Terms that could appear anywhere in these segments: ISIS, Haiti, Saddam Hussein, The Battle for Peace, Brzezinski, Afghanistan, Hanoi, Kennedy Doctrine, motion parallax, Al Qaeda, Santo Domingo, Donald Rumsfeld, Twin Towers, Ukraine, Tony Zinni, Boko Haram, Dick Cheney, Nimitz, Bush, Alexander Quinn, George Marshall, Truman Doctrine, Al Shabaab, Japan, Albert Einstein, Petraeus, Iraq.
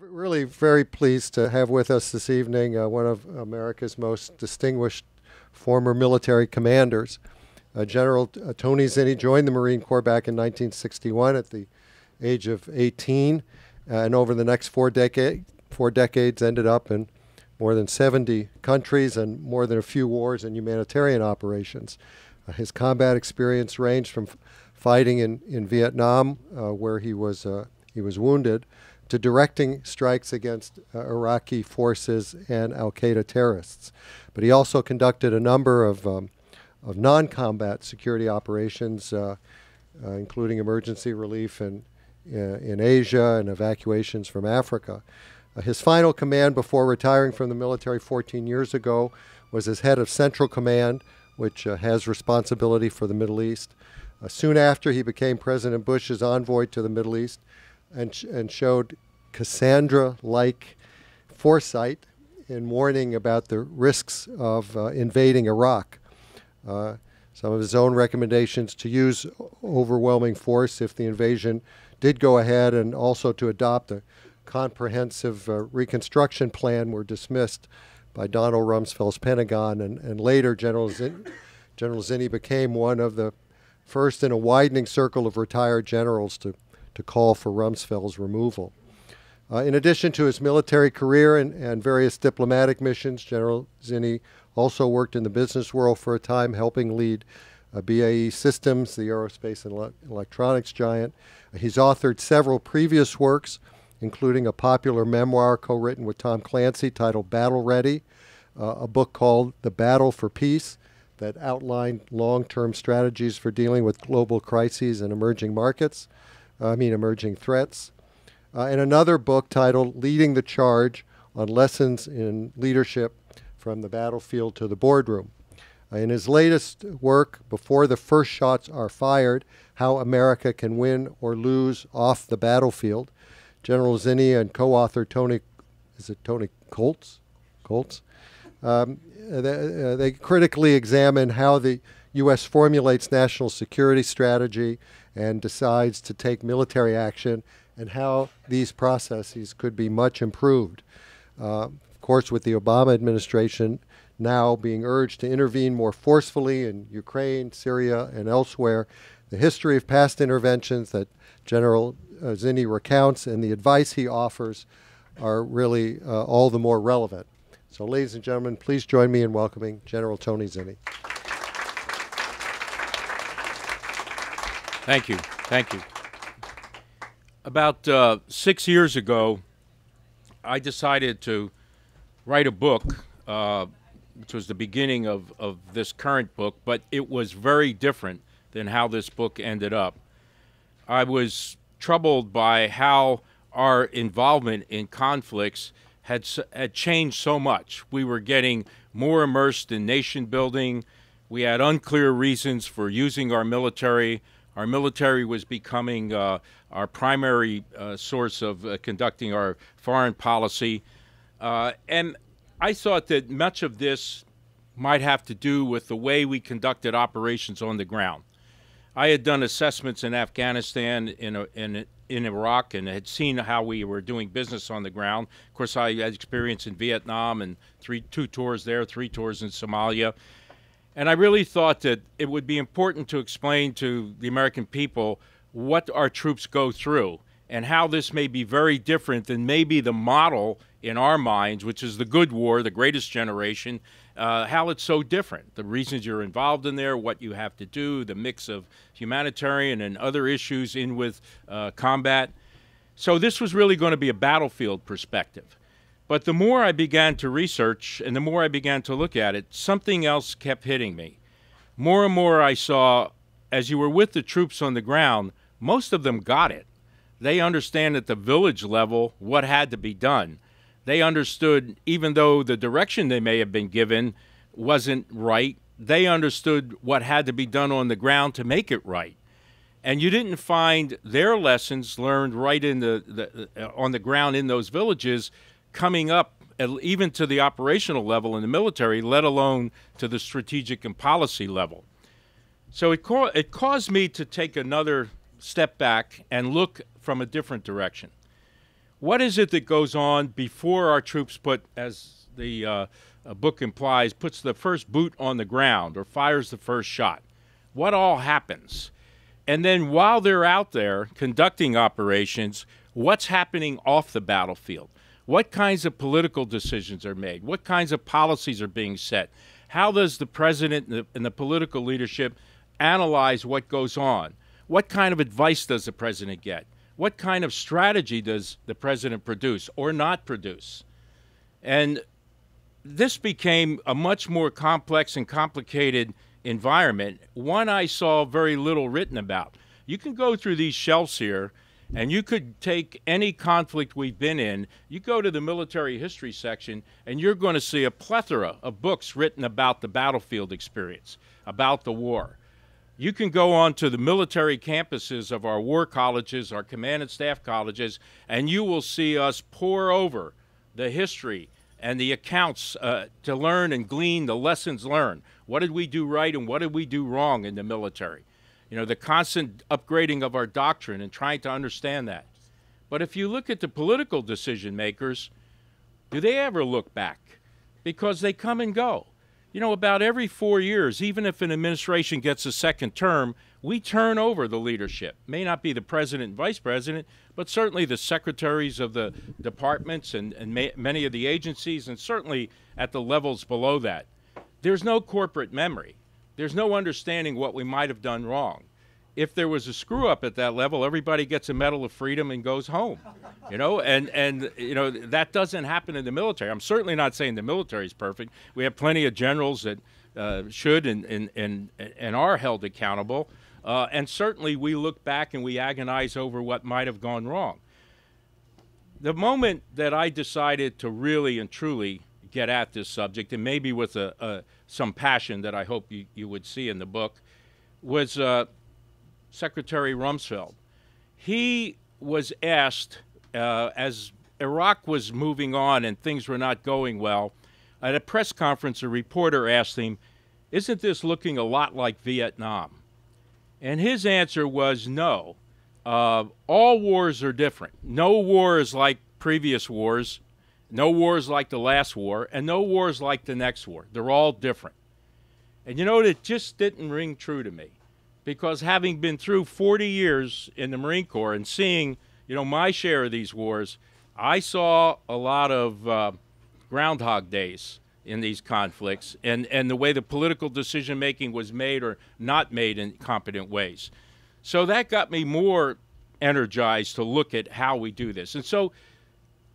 We're really very pleased to have with us this evening one of America's most distinguished former military commanders. General Tony Zinni joined the Marine Corps back in 1961 at the age of 18, and over the next four decades ended up in more than 70 countries and more than a few wars and humanitarian operations. His combat experience ranged from fighting in Vietnam, where he was wounded, to directing strikes against Iraqi forces and Al Qaeda terrorists. But he also conducted a number of non-combat security operations, including emergency relief in Asia and evacuations from Africa. His final command before retiring from the military 14 years ago was as head of Central Command, which has responsibility for the Middle East. Soon after, he became President Bush's envoy to the Middle East and showed Cassandra-like foresight in warning about the risks of invading Iraq. Some of his own recommendations to use overwhelming force if the invasion did go ahead, and also to adopt a comprehensive reconstruction plan, were dismissed by Donald Rumsfeld's Pentagon, and later General Zinni became one of the first in a widening circle of retired generals to call for Rumsfeld's removal. In addition to his military career and various diplomatic missions, General Zinni also worked in the business world for a time, helping lead BAE Systems, the aerospace and electronics giant. He's authored several previous works, including a popular memoir co-written with Tom Clancy titled Battle Ready, a book called The Battle for Peace that outlined long-term strategies for dealing with global crises and emerging threats, and another book titled Leading the Charge on Lessons in Leadership from the Battlefield to the Boardroom. In his latest work, Before the First Shots Are Fired, How America Can Win or Lose Off the Battlefield, General Zinni and co-author Tony Colts? They critically examine how the U.S. formulates national security strategy and decides to take military action, and how these processes could be much improved. Of course, with the Obama administration now being urged to intervene more forcefully in Ukraine, Syria, and elsewhere, the history of past interventions that General Zinni recounts and the advice he offers are really all the more relevant. So, ladies and gentlemen, please join me in welcoming General Tony Zinni. Thank you. Thank you. About 6 years ago, I decided to write a book, which was the beginning of this current book, but it was very different than how this book ended up. I was troubled by how our involvement in conflicts had changed so much. We were getting more immersed in nation building. We had unclear reasons for using our military. Our military was becoming our primary source of conducting our foreign policy. And I thought that much of this might have to do with the way we conducted operations on the ground. I had done assessments in Afghanistan, in Iraq, and had seen how we were doing business on the ground. Of course, I had experience in Vietnam and two tours there, three tours in Somalia. And I really thought that it would be important to explain to the American people what our troops go through and how this may be very different than maybe the model in our minds, which is the good war, the greatest generation, how it's so different. The reasons you're involved in there, what you have to do, the mix of humanitarian and other issues in with combat. So this was really going to be a battlefield perspective. But the more I began to research and the more I began to look at it, something else kept hitting me. More and more I saw, as you were with the troops on the ground, most of them got it. They understand at the village level what had to be done. They understood, even though the direction they may have been given wasn't right, they understood what had to be done on the ground to make it right. And you didn't find their lessons learned right in on the ground in those villages coming up even to the operational level in the military, let alone to the strategic and policy level. So it caused me to take another step back and look from a different direction. What is it that goes on before our troops put, as the book implies, puts the first boot on the ground or fires the first shot? What all happens? And then while they're out there conducting operations, what's happening off the battlefield? What kinds of political decisions are made? What kinds of policies are being set? How does the president and the political leadership analyze what goes on? What kind of advice does the president get? What kind of strategy does the president produce or not produce? And this became a much more complex and complicated environment, one I saw very little written about. You can go through these shelves here, and you could take any conflict we've been in. You go to the military history section, and you're going to see a plethora of books written about the battlefield experience, about the war. You can go on to the military campuses of our war colleges, our command and staff colleges, and you will see us pore over the history and the accounts to learn and glean the lessons learned. What did we do right and what did we do wrong in the military? You know, the constant upgrading of our doctrine and trying to understand that. But if you look at the political decision makers, do they ever look back? Because they come and go. You know, about every 4 years, even if an administration gets a second term, we turn over the leadership. May not be the president and vice president, but certainly the secretaries of the departments and many of the agencies, and certainly at the levels below that. There's no corporate memory. There's no understanding what we might have done wrong. If there was a screw-up at that level, everybody gets a Medal of Freedom and goes home, you know? And you know, that doesn't happen in the military. I'm certainly not saying the military is perfect. We have plenty of generals that should and are held accountable. And certainly we look back and we agonize over what might have gone wrong. The moment that I decided to really and truly get at this subject, and maybe with some passion that I hope you would see in the book, was Secretary Rumsfeld. He was asked, as Iraq was moving on and things were not going well, at a press conference, a reporter asked him, "Isn't this looking a lot like Vietnam?" And his answer was no. All wars are different. No war is like previous wars. No war is like the last war, and no war is like the next war. They're all different. And you know, it just didn't ring true to me, because having been through 40 years in the Marine Corps and seeing, you know, my share of these wars, I saw a lot of Groundhog Days in these conflicts and the way the political decision-making was made or not made in competent ways. So that got me more energized to look at how we do this. And so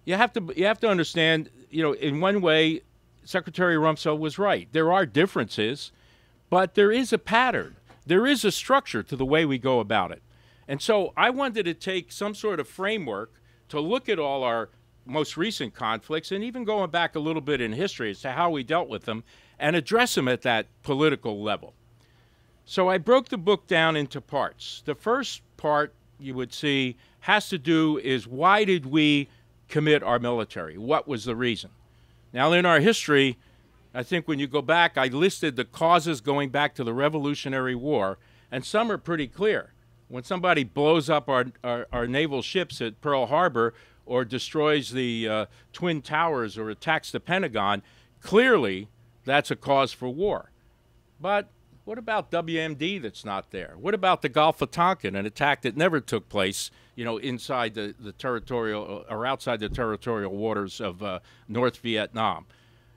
you have to understand, you know, in one way, Secretary Rumsfeld was right. There are differences, but there is a pattern. There is a structure to the way we go about it. And so I wanted to take some sort of framework to look at all our most recent conflicts, and even going back a little bit in history as to how we dealt with them, and address them at that political level. So I broke the book down into parts. The first part, you would see, has to do is why did we commit our military? What was the reason? Now, in our history, I think when you go back, I listed the causes going back to the Revolutionary War, and some are pretty clear. When somebody blows up our naval ships at Pearl Harbor or destroys the Twin Towers or attacks the Pentagon, clearly that's a cause for war. But what about WMD that's not there? What about the Gulf of Tonkin, an attack that never took place, you know, inside the territorial or outside the territorial waters of North Vietnam?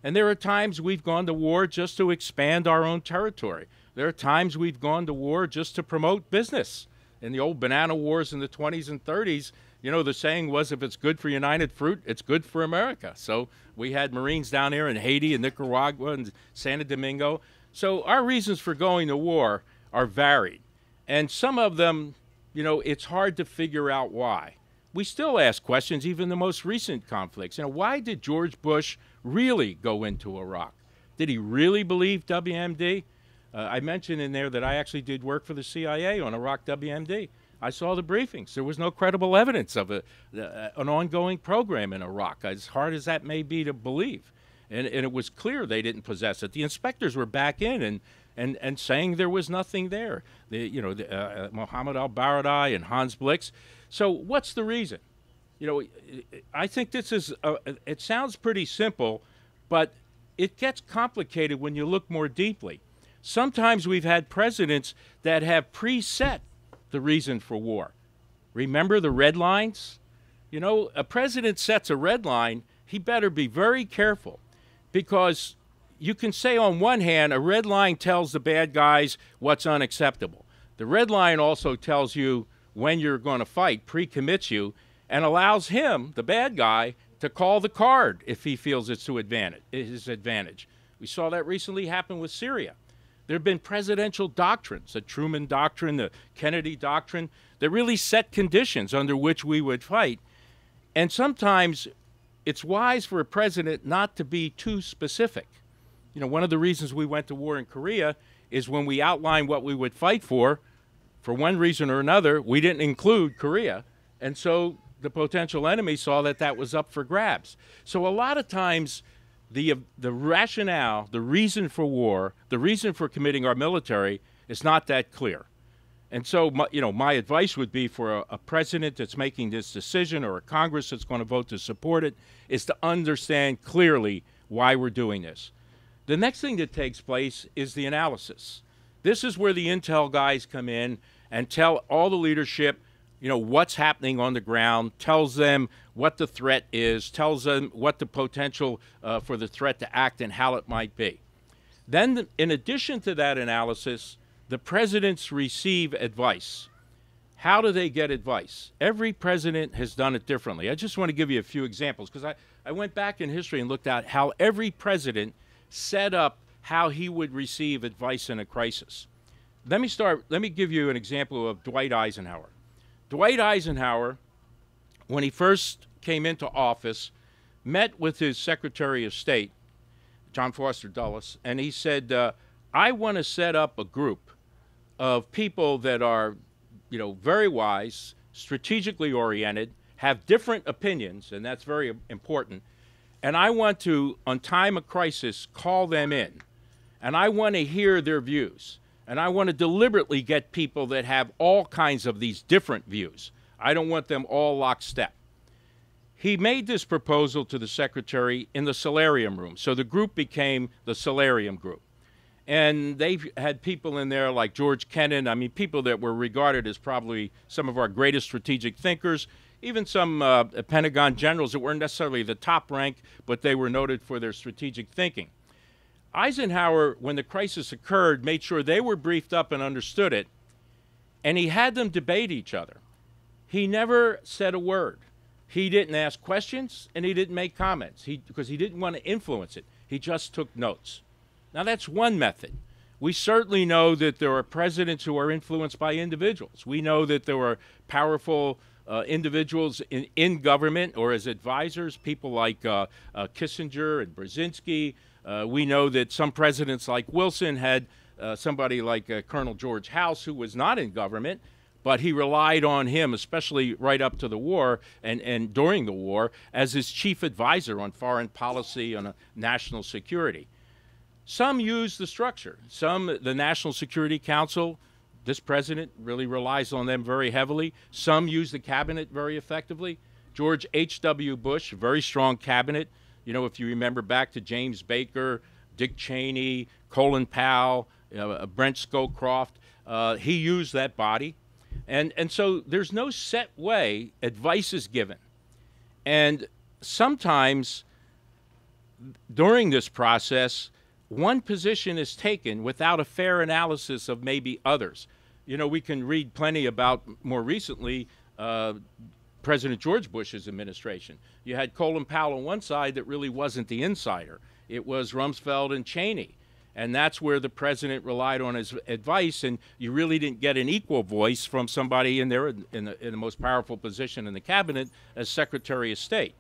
And there are times we've gone to war just to expand our own territory. There are times we've gone to war just to promote business. In the old banana wars in the 20s and 30s, you know, the saying was, if it's good for United Fruit, it's good for America. So we had Marines down here in Haiti and Nicaragua and Santo Domingo. So our reasons for going to war are varied. And some of them, you know, it's hard to figure out why. We still ask questions, even the most recent conflicts. You know, why did George Bush really go into Iraq? Did he really believe WMD? I mentioned in there that I actually did work for the CIA on Iraq WMD. I saw the briefings. There was no credible evidence of an ongoing program in Iraq, as hard as that may be to believe. And it was clear they didn't possess it. The inspectors were back in and saying there was nothing there. You know, Mohammed al-Baradei and Hans Blix. So what's the reason? you know, I think this is, it sounds pretty simple, but it gets complicated when you look more deeply. Sometimes we've had presidents that have preset the reason for war. Remember the red lines? You know, a president sets a red line, he better be very careful, because you can say on one hand, a red line tells the bad guys what's unacceptable. The red line also tells you when you're going to fight, pre-commits you, and allows him, the bad guy, to call the card if he feels it's to his advantage. We saw that recently happen with Syria. There have been presidential doctrines, the Truman Doctrine, the Kennedy Doctrine, that really set conditions under which we would fight. And sometimes it's wise for a president not to be too specific. You know, one of the reasons we went to war in Korea is when we outlined what we would fight for one reason or another, we didn't include Korea. And so the potential enemy saw that that was up for grabs. So a lot of times the rationale, the reason for war, the reason for committing our military is not that clear. And so, my advice would be for a president that's making this decision or a Congress that's going to vote to support it is to understand clearly why we're doing this. The next thing that takes place is the analysis. This is where the intel guys come in and tell all the leadership, you know, what's happening on the ground, tells them what the threat is, tells them what the potential for the threat to act and how it might be. Then, in addition to that analysis, the presidents receive advice. How do they get advice? Every president has done it differently. I just want to give you a few examples, because I went back in history and looked at how every president set up how he would receive advice in a crisis. Let me give you an example of Dwight Eisenhower. Dwight Eisenhower, when he first came into office, met with his Secretary of State, John Foster Dulles, and he said, I want to set up a group of people that are, you know, very wise, strategically oriented, have different opinions, and that's very important, and I want to, on time of crisis, call them in, and I want to hear their views, and I want to deliberately get people that have all kinds of these different views. I don't want them all lockstep. He made this proposal to the Secretary in the Solarium room, so the group became the Solarium group. And they've had people in there like George Kennan, I mean, people that were regarded as probably some of our greatest strategic thinkers, even some Pentagon generals that weren't necessarily the top rank, but they were noted for their strategic thinking. Eisenhower, when the crisis occurred, made sure they were briefed up and understood it, and he had them debate each other. He never said a word. He didn't ask questions, and he didn't make comments, because he didn't want to influence it. He just took notes. Now, that's one method. We certainly know that there are presidents who are influenced by individuals. We know that there are powerful individuals in government or as advisors, people like Kissinger and Brzezinski. We know that some presidents like Wilson had somebody like Colonel George House, who was not in government, but he relied on him, especially right up to the war and during the war, as his chief advisor on foreign policy and national security. Some use the structure. Some, the National Security Council, this president really relies on them very heavily. Some use the cabinet very effectively. George H.W. Bush, very strong cabinet. You know, if you remember back to James Baker, Dick Cheney, Colin Powell, Brent Scowcroft, he used that body. And so there's no set way advice is given. And sometimes during this process, one position is taken without a fair analysis of maybe others. You know, we can read plenty about, more recently, President George Bush's administration. You had Colin Powell on one side that really wasn't the insider. It was Rumsfeld and Cheney. And that's where the president relied on his advice, and you really didn't get an equal voice from somebody in there in the most powerful position in the cabinet as Secretary of State.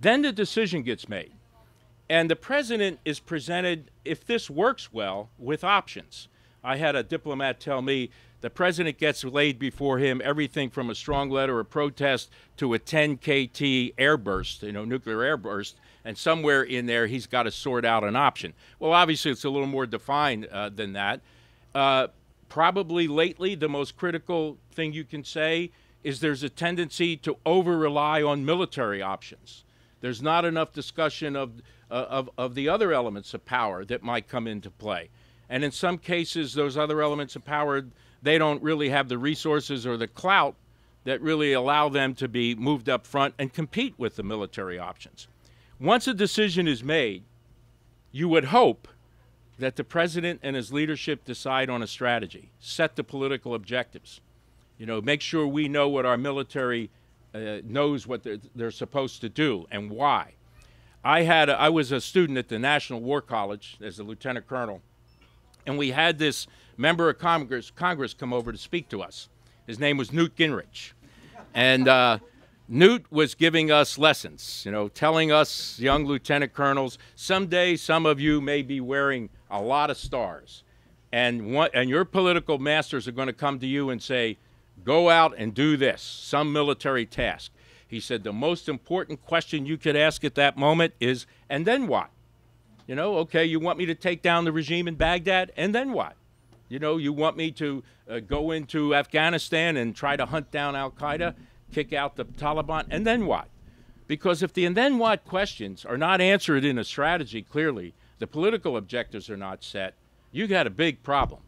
Then the decision gets made. And the president is presented, if this works well, with options. I had a diplomat tell me the president gets laid before him everything from a strong letter of protest to a 10 KT airburst, you know, nuclear airburst, and somewhere in there he's got to sort out an option. Well, obviously it's a little more defined than that. Probably lately the most critical thing you can say is there's a tendency to over-rely on military options. There's not enough discussion of the other elements of power that might come into play. And in some cases, those other elements of power, they don't really have the resources or the clout that really allow them to be moved up front and compete with the military options. Once a decision is made, you would hope that the president and his leadership decide on a strategy, set the political objectives, you know, make sure we know what our military knows what they're supposed to do and why. I was a student at the National War College as a lieutenant colonel, and we had this member of Congress come over to speak to us. His name was Newt Gingrich, and Newt was giving us lessons, you know, telling us young lieutenant colonels, someday some of you may be wearing a lot of stars, and your political masters are going to come to you and say, go out and do this, some military task. He said the most important question you could ask at that moment is, and then what? You know, okay, you want me to take down the regime in Baghdad, and then what? You know, you want me to go into Afghanistan and try to hunt down Al Qaeda, kick out the Taliban, and then what? Because if the and then what questions are not answered in a strategy clearly, the political objectives are not set, you got a big problem.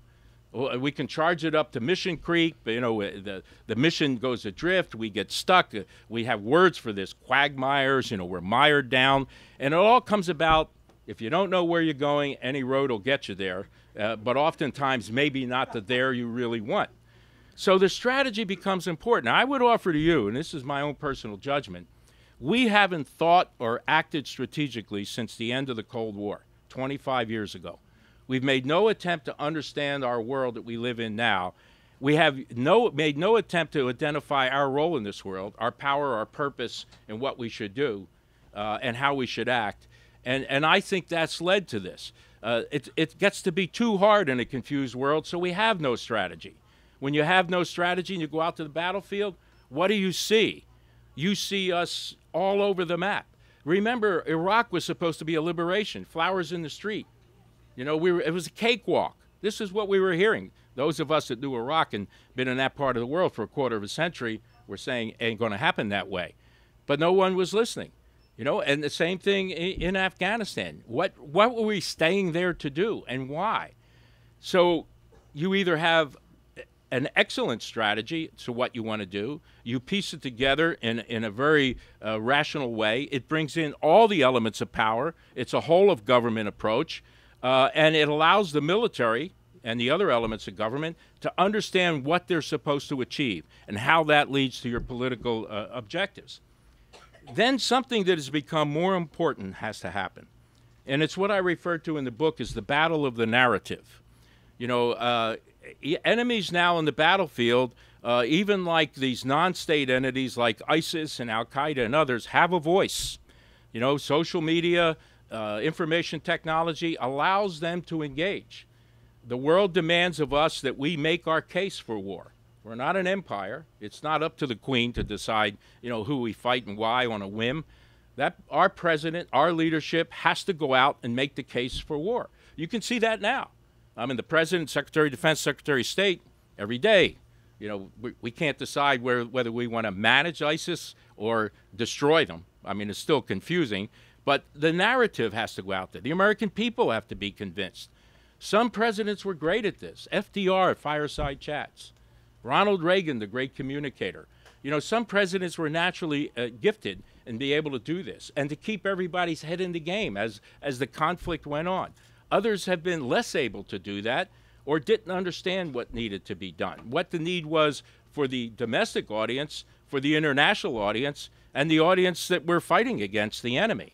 We can charge it up to Mission Creek, but, you know, the mission goes adrift, we get stuck, we have words for this, quagmires, you know, we're mired down, and it all comes about if you don't know where you're going, any road will get you there. But oftentimes maybe not the there you really want. So the strategy becomes important. Now, I would offer to you, and this is my own personal judgment, we haven't thought or acted strategically since the end of the Cold War, 25 years ago. We've made no attempt to understand our world that we live in now. We have made no attempt to identify our role in this world, our power, our purpose, and what we should do and how we should act. And I think that's led to this. It gets to be too hard in a confused world, so we have no strategy. When you have no strategy and you go out to the battlefield, what do you see? You see us all over the map. Remember, Iraq was supposed to be a liberation, flowers in the street. You know, it was a cakewalk. This is what we were hearing. Those of us that knew Iraq and been in that part of the world for a quarter of a century were saying, ain't going to happen that way. But no one was listening. You know, and the same thing in Afghanistan. What were we staying there to do and why? So you either have an excellent strategy to what you want to do, you piece it together in a very rational way, it brings in all the elements of power, it's a whole of government approach, and it allows the military and the other elements of government to understand what they're supposed to achieve and how that leads to your political objectives. Then something that has become more important has to happen. And it's what I refer to in the book as the battle of the narrative. You know, enemies now on the battlefield, even like these non-state entities like ISIS and Al Qaeda and others, have a voice. You know, social media, information technology allows them to engage. The world demands of us that we make our case for war. We're not an empire. It's not up to the queen to decide, you know, who we fight and why on a whim. That our president, our leadership has to go out and make the case for war. You can see that now. I mean, the president, Secretary of Defense, Secretary of State, every day, you know, we can't decide whether we want to manage ISIS or destroy them. I mean, it's still confusing, but the narrative has to go out there. The American people have to be convinced. Some presidents were great at this. FDR, fireside chats. Ronald Reagan, the great communicator. You know, some presidents were naturally gifted and be able to do this and to keep everybody's head in the game as the conflict went on. Others have been less able to do that or didn't understand what needed to be done, what the need was for the domestic audience, for the international audience, and the audience that we're fighting against, the enemy.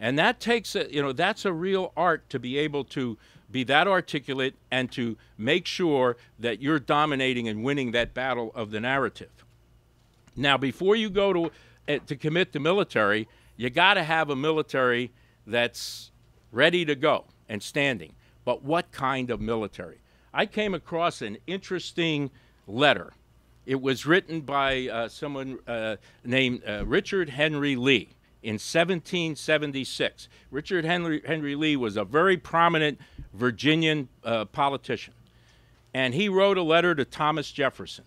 And that takes, you know, that's a real art to be able to be that articulate and to make sure that you're dominating and winning that battle of the narrative. Now, before you go to commit the military, you got to have a military that's ready to go and standing. But what kind of military? I came across an interesting letter. It was written by someone named Richard Henry Lee. In 1776, Richard Henry Lee was a very prominent Virginian politician, and he wrote a letter to Thomas Jefferson.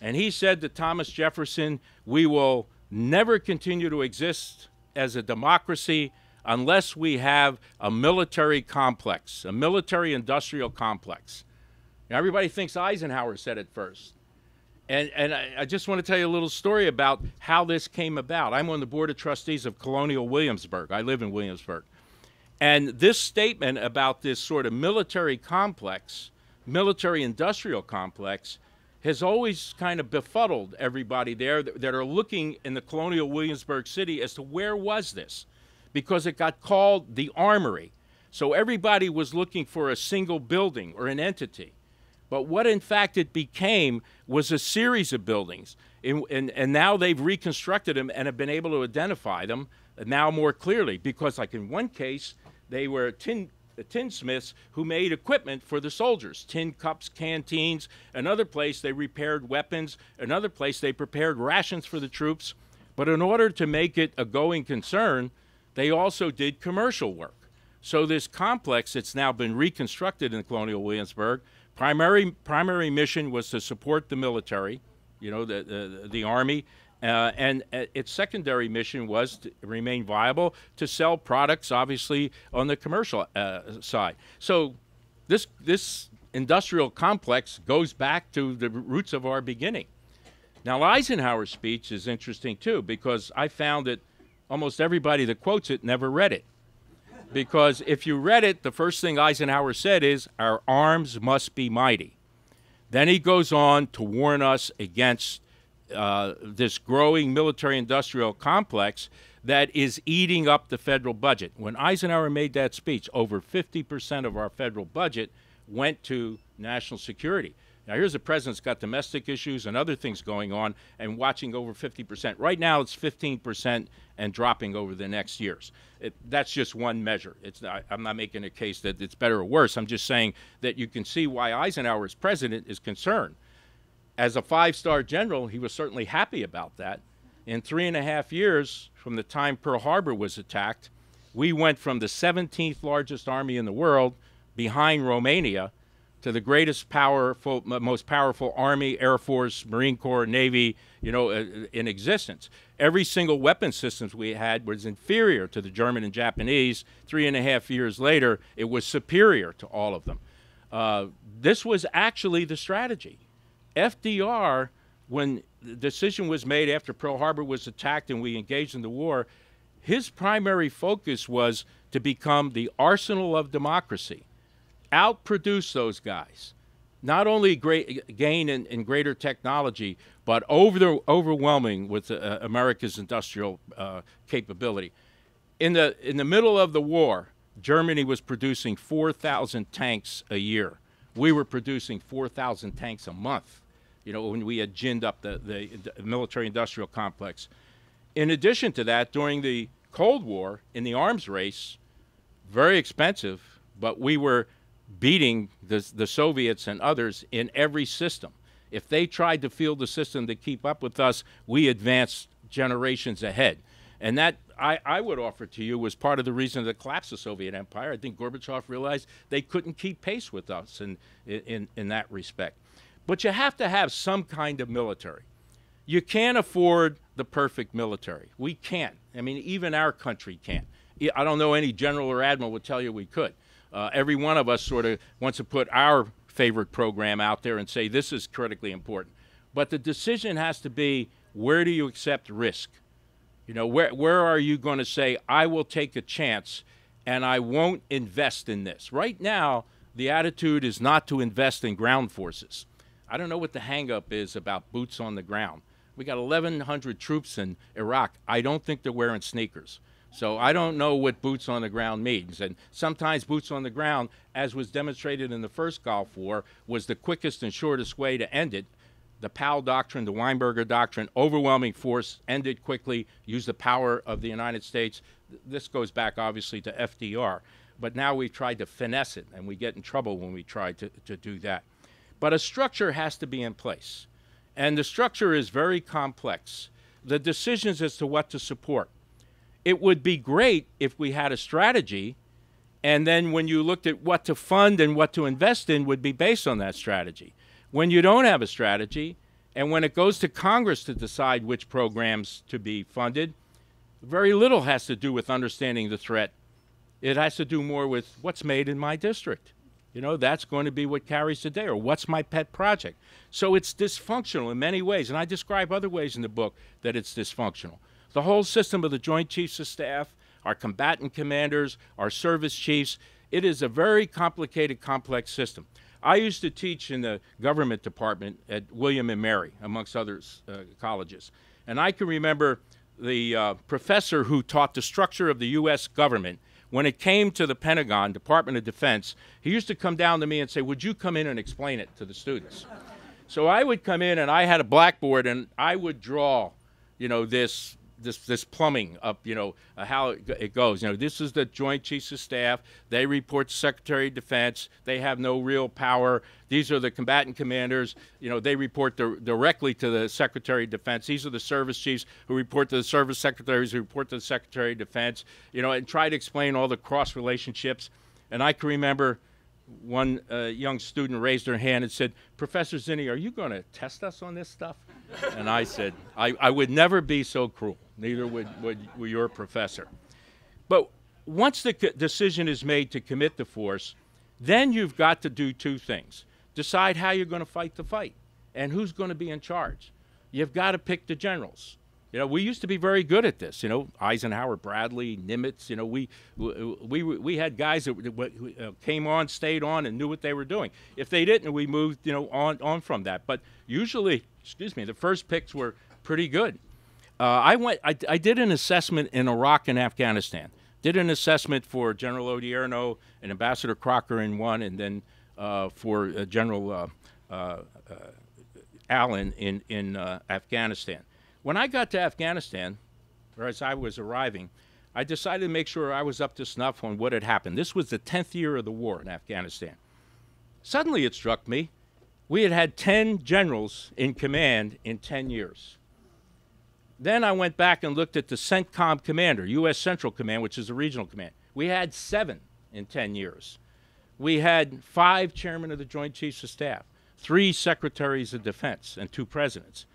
And he said to Thomas Jefferson, we will never continue to exist as a democracy unless we have a military complex, a military-industrial complex. Now, everybody thinks Eisenhower said it first. And I just want to tell you a little story about how this came about. I'm on the board of trustees of Colonial Williamsburg. I live in Williamsburg. And this statement about this sort of military complex, military-industrial complex, has always kind of befuddled everybody there that are looking in the Colonial Williamsburg city as to where was this, because it got called the Armory. So everybody was looking for a single building or an entity. But what, in fact, it became was a series of buildings, and now they've reconstructed them and have been able to identify them now more clearly, because, like in one case, they were tinsmiths who made equipment for the soldiers, tin cups, canteens. Another place they repaired weapons. Another place they prepared rations for the troops. But in order to make it a going concern, they also did commercial work. So this complex that's now been reconstructed in Colonial Williamsburg, primary mission was to support the military, you know, the Army, and its secondary mission was to remain viable, to sell products, obviously, on the commercial side. So this industrial complex goes back to the roots of our beginning. Now, Eisenhower's speech is interesting, too, because I found that almost everybody that quotes it never read it. Because if you read it, the first thing Eisenhower said is, our arms must be mighty. Then he goes on to warn us against this growing military-industrial complex that is eating up the federal budget. When Eisenhower made that speech, over 50% of our federal budget went to national security. Now, here's the president's got domestic issues and other things going on and watching over 50%. Right now, it's 15% and dropping over the next years. That's just one measure. I'm not making a case that it's better or worse. I'm just saying that you can see why Eisenhower, as president, is concerned. As a five-star general, he was certainly happy about that. In 3.5 years, from the time Pearl Harbor was attacked, we went from the 17th largest army in the world, behind Romania, to the greatest, powerful, most powerful Army, Air Force, Marine Corps, Navy, you know, in existence. Every single weapon systems we had was inferior to the German and Japanese. 3.5 years later, it was superior to all of them. This was actually the strategy. FDR, when the decision was made after Pearl Harbor was attacked and we engaged in the war, his primary focus was to become the arsenal of democracy. Outproduce those guys, not only gain in greater technology, but overwhelming with America's industrial capability. In the middle of the war, Germany was producing 4,000 tanks a year. We were producing 4,000 tanks a month, you know, when we had ginned up the military-industrial complex. In addition to that, during the Cold War, in the arms race, very expensive, but we were beating the Soviets and others in every system. If they tried to field the system to keep up with us, we advanced generations ahead. And that, I would offer to you, was part of the reason the collapse of the Soviet Empire. I think Gorbachev realized they couldn't keep pace with us in that respect. But you have to have some kind of military. You can't afford the perfect military. We can't. I mean, even our country can't. I don't know any general or admiral would tell you we could. Every one of us sort of wants to put our favorite program out there and say this is critically important. But the decision has to be, where do you accept risk? You know, where are you going to say, I will take a chance and I won't invest in this? Right now, the attitude is not to invest in ground forces. I don't know what the hang-up is about boots on the ground. We got 1,100 troops in Iraq. I don't think they're wearing sneakers. So I don't know what boots on the ground means. And sometimes boots on the ground, as was demonstrated in the first Gulf War, was the quickest and shortest way to end it. The Powell Doctrine, the Weinberger Doctrine, overwhelming force, end it quickly, use the power of the United States. This goes back, obviously, to FDR. But now we've tried to finesse it, and we get in trouble when we try to do that. But a structure has to be in place. And the structure is very complex. The decisions as to what to support. It would be great if we had a strategy, and then when you looked at what to fund and what to invest in would be based on that strategy. When you don't have a strategy, And when it goes to Congress to decide which programs to be funded, very little has to do with understanding the threat. It has to do more with what's made in my district. You know, that's going to be what carries today, or what's my pet project. So it's dysfunctional in many ways, and I describe other ways in the book that it's dysfunctional. The whole system of the Joint Chiefs of Staff, our combatant commanders, our service chiefs, it is a very complicated, complex system. I used to teach in the government department at William and Mary, amongst other colleges, and I can remember the professor who taught the structure of the U.S. government. When it came to the Pentagon, Department of Defense, he used to come down to me and say, would you come in and explain it to the students? So I would come in, and I had a blackboard, and I would draw, you know, this plumbing up, you know, how it goes. You know, this is the Joint Chiefs of Staff. They report to Secretary of Defense. They have no real power. These are the combatant commanders. You know, they report directly to the Secretary of Defense. These are the service chiefs who report to the service secretaries who report to the Secretary of Defense, you know, and try to explain all the cross relationships. And I can remember one young student raised her hand and said, Professor Zinni, are you going to test us on this stuff? And I said, I would never be so cruel. Neither would your professor. But once the decision is made to commit the force, then you've got to do two things. Decide how you're going to fight the fight and who's going to be in charge. You've got to pick the generals. You know, we used to be very good at this. You know, Eisenhower, Bradley, Nimitz. You know, we had guys that came on, stayed on, and knew what they were doing. If they didn't, we moved, you know, on from that. But usually, excuse me, the first picks were pretty good. I did an assessment in Iraq and Afghanistan. Did an assessment for General Odierno and Ambassador Crocker in one, and then for General Allen in Afghanistan. When I got to Afghanistan, or as I was arriving, I decided to make sure I was up to snuff on what had happened. This was the 10th year of the war in Afghanistan. Suddenly it struck me, we had had 10 generals in command in 10 years. Then I went back and looked at the CENTCOM commander, U.S. Central Command, which is a regional command. We had 7 in 10 years. We had 5 chairmen of the Joint Chiefs of Staff, 3 secretaries of defense, and 2 presidents.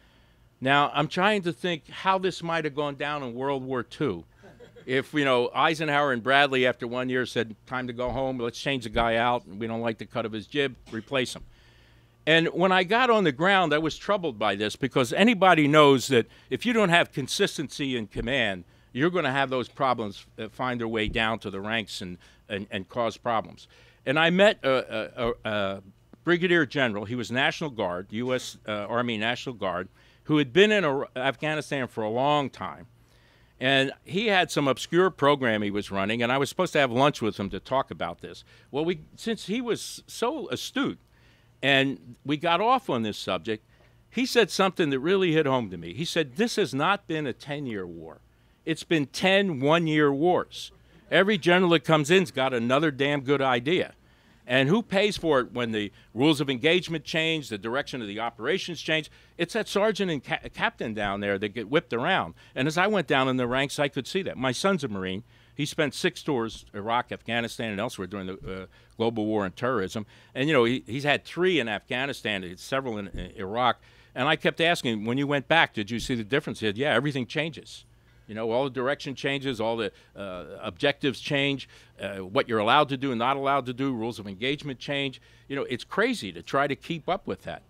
Now, I'm trying to think how this might have gone down in World War II if, you know, Eisenhower and Bradley after 1 year said, time to go home, let's change the guy out, and we don't like the cut of his jib, replace him. And when I got on the ground, I was troubled by this because anybody knows that if you don't have consistency in command, you're going to have those problems find their way down to the ranks and cause problems. And I met a brigadier general. He was National Guard, U.S. Army National Guard, who had been in Afghanistan for a long time. And he had some obscure program he was running, and I was supposed to have lunch with him to talk about this. Well, since he was so astute, and we got off on this subject, he said something that really hit home to me. He said, this has not been a 10-year war. It's been 10 one-year wars. Every general that comes in's got another damn good idea. And who pays for it when the rules of engagement change, the direction of the operations change? It's that sergeant and captain down there that get whipped around. And as I went down in the ranks, I could see that. My son's a Marine. He spent 6 tours, Iraq, Afghanistan, and elsewhere during the global war on terrorism. And, you know, he's had 3 in Afghanistan, several in Iraq. And I kept asking him, when you went back, did you see the difference? He said, yeah, everything changes. You know, all the direction changes, all the objectives change, what you're allowed to do and not allowed to do, rules of engagement change. You know, it's crazy to try to keep up with that.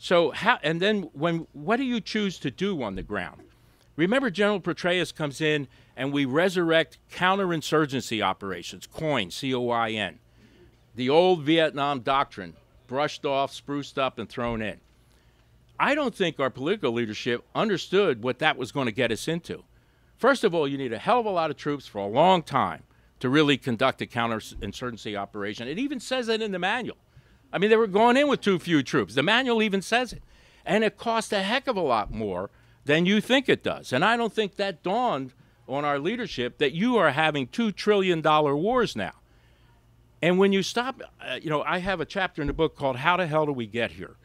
So how, and then what do you choose to do on the ground? Remember, General Petraeus comes in and we resurrect counterinsurgency operations, COIN, C-O-I-N. The old Vietnam doctrine, brushed off, spruced up, and thrown in. I don't think our political leadership understood what that was going to get us into. First of all, you need a hell of a lot of troops for a long time to really conduct a counterinsurgency operation. It even says that in the manual. I mean, they were going in with too few troops. The manual even says it. And it costs a heck of a lot more than you think it does. And I don't think that dawned on our leadership that you are having $2 trillion wars now. And when you stop, you know, I have a chapter in the book called How the Hell Do We Get Here?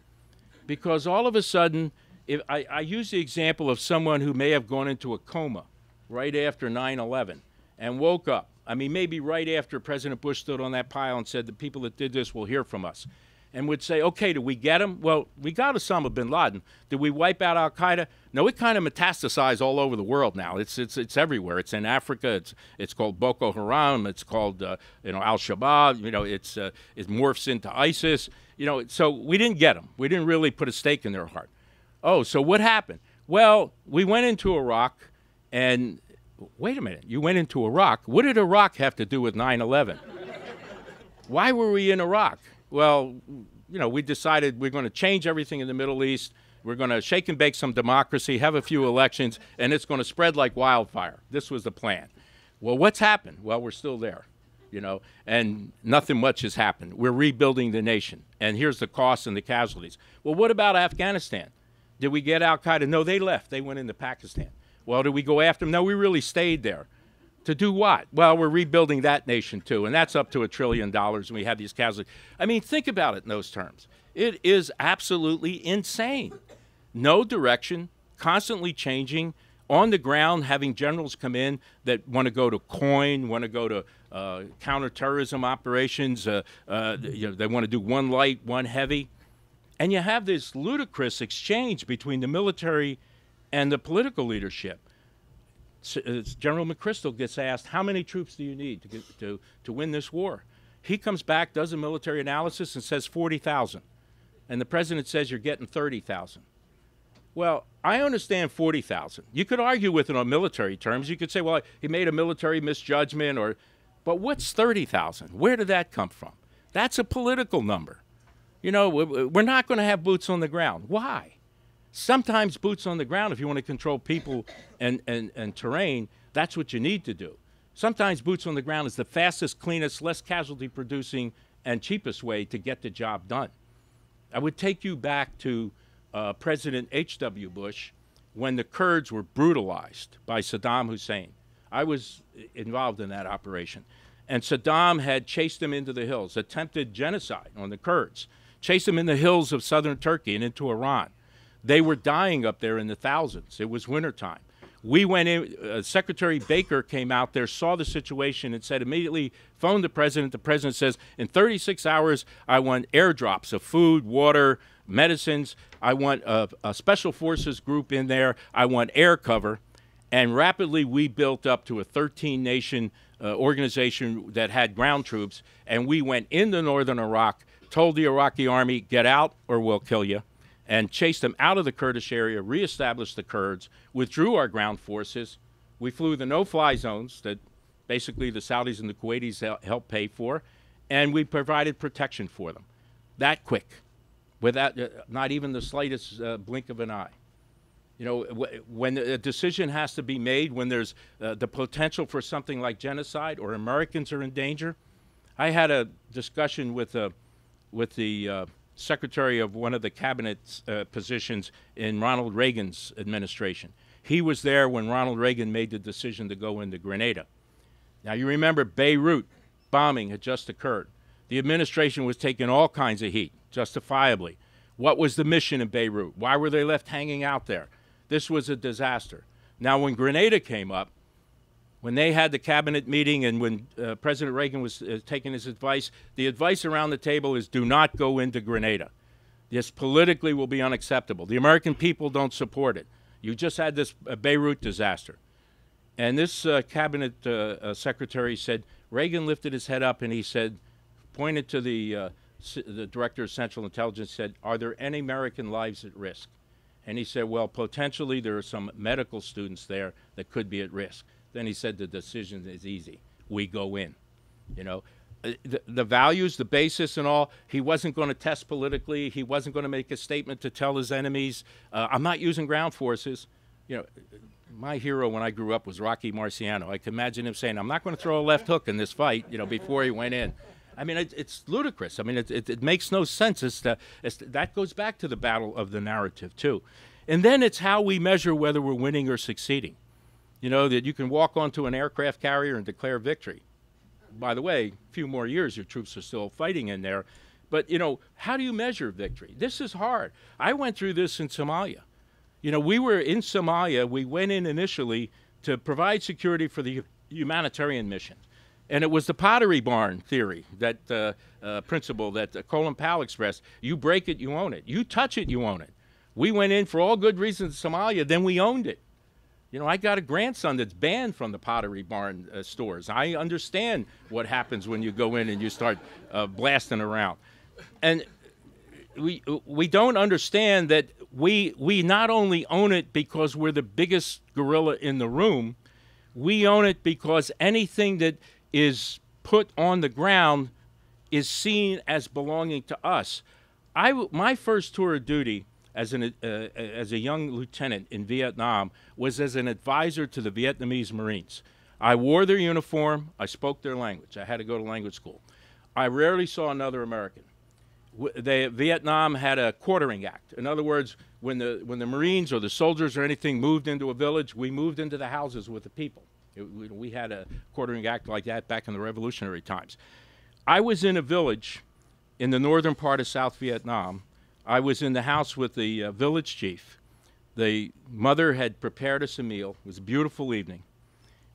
Because all of a sudden, if I use the example of someone who may have gone into a coma right after 9/11 and woke up. I mean, maybe right after President Bush stood on that pile and said, the people that did this will hear from us. and would say, okay, did we get him? Well, we got Osama bin Laden. Did we wipe out Al Qaeda? No, it kind of metastasized all over the world now. It's everywhere. It's in Africa. It's called Boko Haram. It's called Al Shabaab. It morphs into ISIS. So we didn't get them. We didn't really put a stake in their heart. Oh, so what happened? Well, we went into Iraq, and wait a minute. You went into Iraq. What did Iraq have to do with 9/11? Why were we in Iraq? Well, we decided we're going to change everything in the Middle East. We're going to shake and bake some democracy, have a few elections, and it's going to spread like wildfire. This was the plan. Well, what's happened? Well, we're still there, and nothing much has happened. We're rebuilding the nation, and here's the costs and the casualties. Well, what about Afghanistan? Did we get Al Qaeda? No, they left. They went into Pakistan. Well, did we go after them? No, we really stayed there. To do what? Well, we're rebuilding that nation, too, and that's up to $1 trillion, and we have these casualties. I mean, think about it in those terms. It is absolutely insane. No direction, constantly changing, on the ground, having generals come in that want to go to COIN, want to go to counterterrorism operations, they want to do one light, one heavy. And you have this ludicrous exchange between the military and the political leadership. General McChrystal gets asked, how many troops do you need to win this war? He comes back, does a military analysis, and says 40,000. And the president says, you're getting 30,000. Well, I understand 40,000. You could argue with it on military terms. You could say, well, he made a military misjudgment, but what's 30,000? Where did that come from? That's a political number. We're not going to have boots on the ground. Why? Sometimes boots on the ground, if you want to control people and terrain, that's what you need to do. Sometimes boots on the ground is the fastest, cleanest, less casualty-producing, and cheapest way to get the job done. I would take you back to President H.W. Bush when the Kurds were brutalized by Saddam Hussein. I was involved in that operation. And Saddam had chased them into the hills, attempted genocide on the Kurds, chased them in the hills of southern Turkey and into Iran. They were dying up there in the thousands. It was wintertime. We went in, Secretary Baker came out there, saw the situation, and said immediately, phoned the president. The president says, in 36 hours, I want airdrops of food, water, medicines. I want a special forces group in there. I want air cover. And rapidly, we built up to a 13-nation organization that had ground troops. And we went into northern Iraq, told the Iraqi army, get out or we'll kill you, and chased them out of the Kurdish area, reestablished the Kurds, withdrew our ground forces. We flew the no-fly zones that basically the Saudis and the Kuwaitis helped pay for, and we provided protection for them. That quick, without not even the slightest blink of an eye. When a decision has to be made, when there's the potential for something like genocide or Americans are in danger. I had a discussion with the secretary of one of the cabinet positions in Ronald Reagan's administration. He was there when Ronald Reagan made the decision to go into Grenada. Now, you remember Beirut bombing had just occurred. The administration was taking all kinds of heat, justifiably. What was the mission in Beirut? Why were they left hanging out there? This was a disaster. Now, when Grenada came up, when they had the cabinet meeting and when President Reagan was taking his advice, the advice around the table is do not go into Grenada. This politically will be unacceptable. The American people don't support it. You just had this Beirut disaster. And this cabinet secretary said, Reagan lifted his head up and he said, pointed to the director of Central Intelligence, said, are there any American lives at risk? And he said, well, potentially there are some medical students there that could be at risk. Then he said the decision is easy. We go in. The values, the basis and all, he wasn't going to test politically. He wasn't going to make a statement to tell his enemies, I'm not using ground forces. My hero when I grew up was Rocky Marciano. I can imagine him saying, I'm not going to throw a left hook in this fight, before he went in. I mean, it's ludicrous. I mean, it makes no sense. That goes back to the battle of the narrative, too. And then it's how we measure whether we're winning or succeeding. That you can walk onto an aircraft carrier and declare victory. By the way, a few more years, your troops are still fighting in there. But, how do you measure victory? This is hard. I went through this in Somalia. We were in Somalia. We went in initially to provide security for the humanitarian mission. And it was the pottery barn theory, that principle that Colin Powell expressed. You break it, you own it. You touch it, you own it. We went in for all good reasons to Somalia, then we owned it. You know, I got a grandson that's banned from the pottery barn stores. I understand what happens when you go in and you start blasting around. And we don't understand that we not only own it because we're the biggest gorilla in the room, we own it because anything that is put on the ground is seen as belonging to us. My first tour of duty as a young lieutenant in Vietnam was as an advisor to the Vietnamese Marines. I wore their uniform, I spoke their language, I had to go to language school. I rarely saw another American. Vietnam had a quartering act. In other words, when the Marines or the soldiers or anything moved into a village, we moved into the houses with the people. We had a quartering act like that back in the revolutionary times. I was in a village in the northern part of South Vietnam. I was in the house with the village chief. The mother had prepared us a meal. It was a beautiful evening.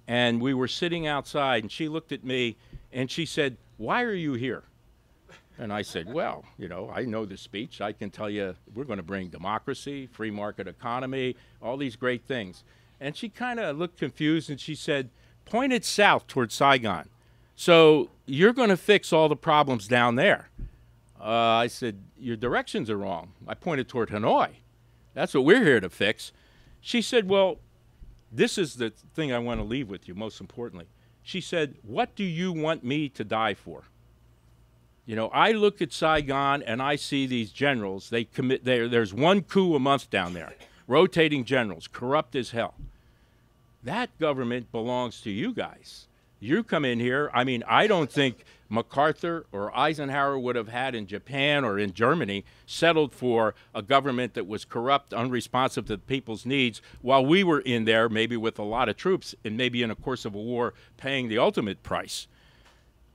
And we were sitting outside, and she looked at me, and she said, "Why are you here?" And I said, "Well, you know, I know this speech. I can tell you we're going to bring democracy, free market economy, all these great things." And she kind of looked confused, and she said, "Point it south towards Saigon. So you're going to fix all the problems down there." I said, "Your directions are wrong. I pointed toward Hanoi. That's what we're here to fix." She said, "Well, this is the thing I want to leave with you, most importantly." She said, "What do you want me to die for?" You know, I look at Saigon and I see these generals. They commit. There's one coup a month down there. Rotating generals, corrupt as hell. That government belongs to you guys. You come in here. I mean, I don't think MacArthur or Eisenhower would have had in Japan or in Germany settled for a government that was corrupt, unresponsive to the people's needs, while we were in there, maybe with a lot of troops and maybe in a course of a war paying the ultimate price.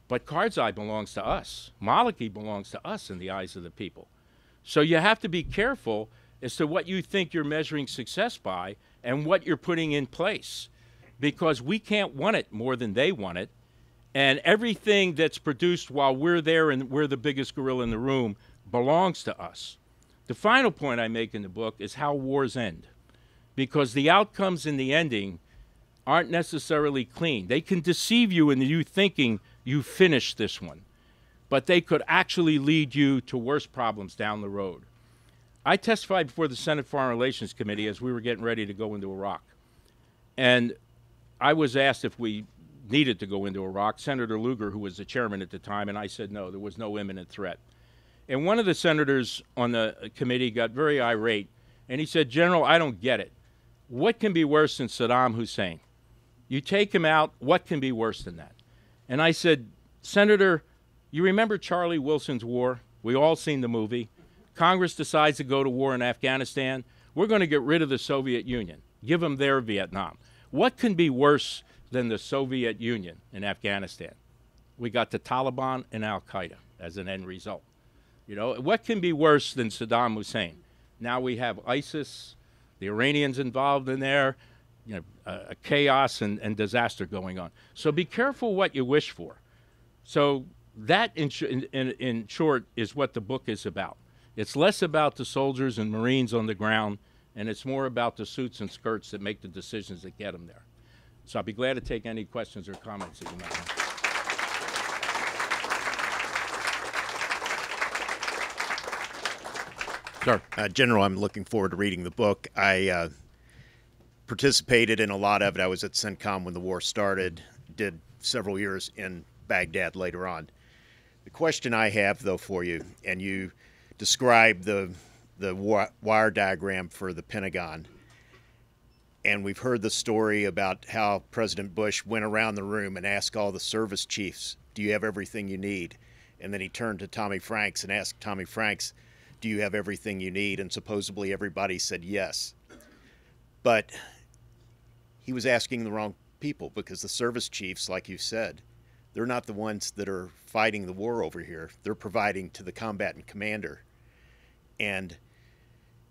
But Karzai belongs to us. Maliki belongs to us in the eyes of the people. So you have to be careful as to what you think you're measuring success by and what you're putting in place, because we can't want it more than they want it. And everything that's produced while we're there and we're the biggest gorilla in the room belongs to us. The final point I make in the book is how wars end, because the outcomes in the ending aren't necessarily clean. They can deceive you into you thinking you finished this one, but they could actually lead you to worse problems down the road. I testified before the Senate Foreign Relations Committee as we were getting ready to go into Iraq. And I was asked if we needed to go into Iraq. Senator Lugar, who was the chairman at the time, and I said no, there was no imminent threat. And one of the senators on the committee got very irate, and he said, "General, I don't get it. What can be worse than Saddam Hussein? You take him out, what can be worse than that?" And I said, "Senator, you remember Charlie Wilson's war? We all seen the movie. Congress decides to go to war in Afghanistan. We're going to get rid of the Soviet Union. Give them their Vietnam. What can be worse than the Soviet Union in Afghanistan? We got the Taliban and Al Qaeda as an end result. You know, what can be worse than Saddam Hussein? Now we have ISIS, the Iranians involved in there, you know, chaos and disaster going on. So be careful what you wish for." So that, in short, is what the book is about. It's less about the soldiers and Marines on the ground, and it's more about the suits and skirts that make the decisions that get them there. So I'll be glad to take any questions or comments that you might have. Sir. General, I'm looking forward to reading the book. I participated in a lot of it. I was at CENTCOM when the war started, did several years in Baghdad later on. The question I have, though, for you, and you describe the wire diagram for the Pentagon. And we've heard the story about how President Bush went around the room and asked all the service chiefs, "Do you have everything you need?" And then he turned to Tommy Franks and asked Tommy Franks, "Do you have everything you need?" And supposedly everybody said yes. But he was asking the wrong people, because the service chiefs, like you said, they're not the ones that are fighting the war over here. They're providing to the combatant commander. And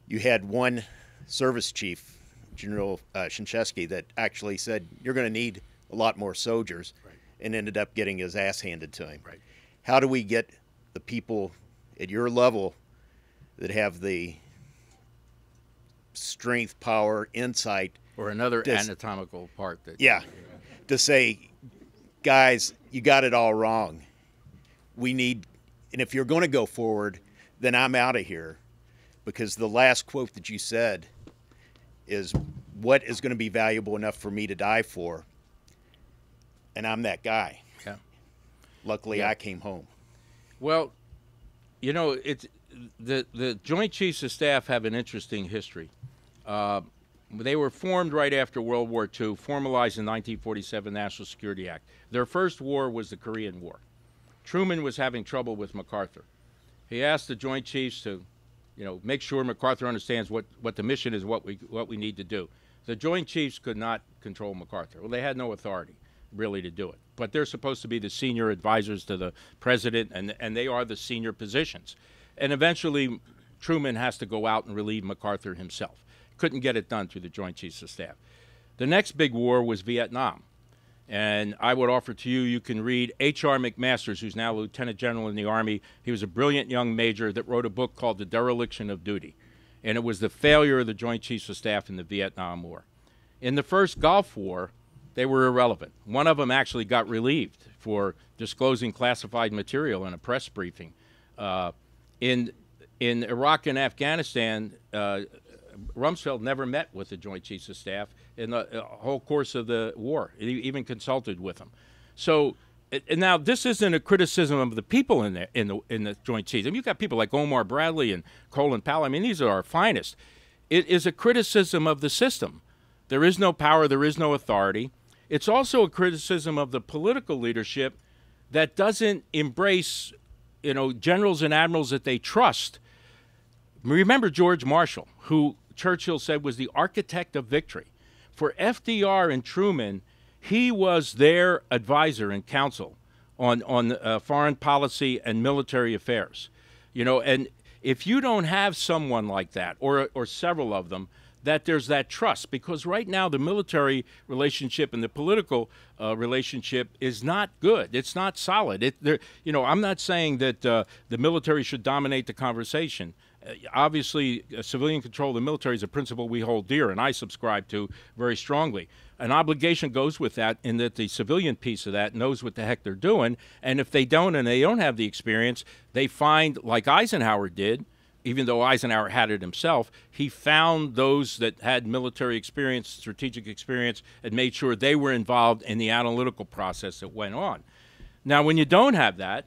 you had one service chief, General Shincheski, that actually said, "You're going to need a lot more soldiers." Right. and ended up getting his ass handed to him. Right. How do we get the people at your level that have the strength, power, insight, or another anatomical part that to say, guys, you got it all wrong. We need, and if you're going to go forward, then I'm out of here, because the last quote that you said is, what is going to be valuable enough for me to die for? And I'm that guy. Yeah. Luckily, I came home. Well, you know, it's the Joint Chiefs of Staff have an interesting history. They were formed right after World War II, formalized in 1947 National Security Act. Their first war was the Korean War. Truman was having trouble with MacArthur. He asked the Joint Chiefs to, you know, make sure MacArthur understands what the mission is, what we need to do. The Joint Chiefs could not control MacArthur. Well, they had no authority really to do it. But they're supposed to be the senior advisors to the president, and they are the senior positions. And eventually, Truman has to go out and relieve MacArthur himself. Couldn't get it done through the Joint Chiefs of Staff. The next big war was Vietnam. And I would offer to you, you can read H.R. McMaster's, who's now Lieutenant General in the Army. He was a brilliant young major that wrote a book called The Dereliction of Duty. And it was the failure of the Joint Chiefs of Staff in the Vietnam War. In the first Gulf War, they were irrelevant. One of them actually got relieved for disclosing classified material in a press briefing. In Iraq and Afghanistan, Rumsfeld never met with the Joint Chiefs of Staff in the whole course of the war. He even consulted with them. So, and now this isn't a criticism of the people in the Joint Chiefs. I mean, you've got people like Omar Bradley and Colin Powell. I mean, these are our finest. It is a criticism of the system. There is no power. There is no authority. It's also a criticism of the political leadership that doesn't embrace, you know, generals and admirals that they trust. Remember George Marshall, who Churchill said was the architect of victory. For FDR and Truman, he was their advisor and counsel on foreign policy and military affairs. You know, and if you don't have someone like that, or several of them, that there's that trust, because right now the military relationship and the political relationship is not good. It's not solid. You know, I'm not saying that the military should dominate the conversation. Obviously, civilian control of the military is a principle we hold dear, and I subscribe to very strongly. An obligation goes with that, in that the civilian piece of that knows what the heck they're doing, and if they don't and they don't have the experience, they find, like Eisenhower did, even though Eisenhower had it himself, he found those that had military experience, strategic experience, and made sure they were involved in the analytical process that went on. Now, when you don't have that,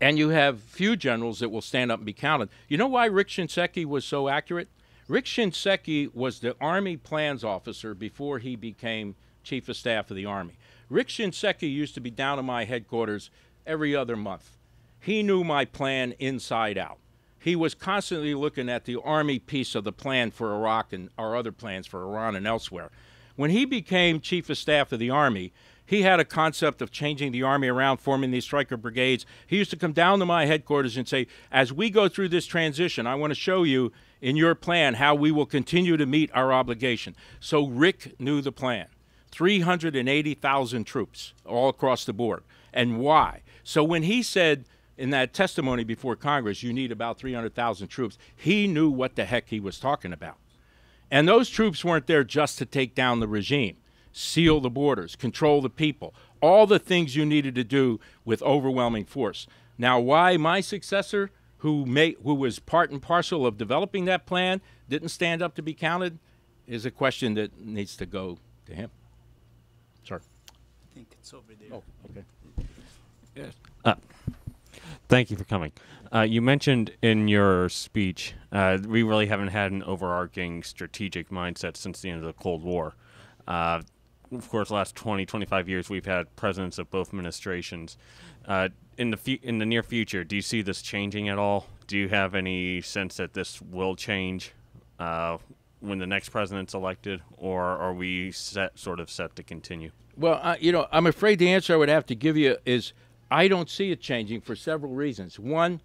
and you have few generals that will stand up and be counted. You know why Rick Shinseki was so accurate? Rick Shinseki was the Army plans officer before he became Chief of Staff of the Army. Rick Shinseki used to be down at my headquarters every other month. He knew my plan inside out. He was constantly looking at the Army piece of the plan for Iraq and our other plans for Iran and elsewhere. When he became Chief of Staff of the Army, he had a concept of changing the Army around, forming these striker brigades. He used to come down to my headquarters and say, as we go through this transition, I want to show you in your plan how we will continue to meet our obligation. So Rick knew the plan. 380,000 troops all across the board. And why? So when he said in that testimony before Congress, you need about 300,000 troops, he knew what the heck he was talking about. And those troops weren't there just to take down the regime, seal the borders, control the people, all the things you needed to do with overwhelming force. Now, why my successor, who was part and parcel of developing that plan, didn't stand up to be counted, is a question that needs to go to him. Sir. I think it's over there. Oh, okay. Yes. Thank you for coming. You mentioned in your speech, we really haven't had an overarching strategic mindset since the end of the Cold War. Of course, the last 20, 25 years, we've had presidents of both administrations. In the near future, do you see this changing at all? Do you have any sense that this will change when the next president's elected, or are we sort of set to continue? Well, you know, I'm afraid the answer I would have to give you is I don't see it changing for several reasons. One,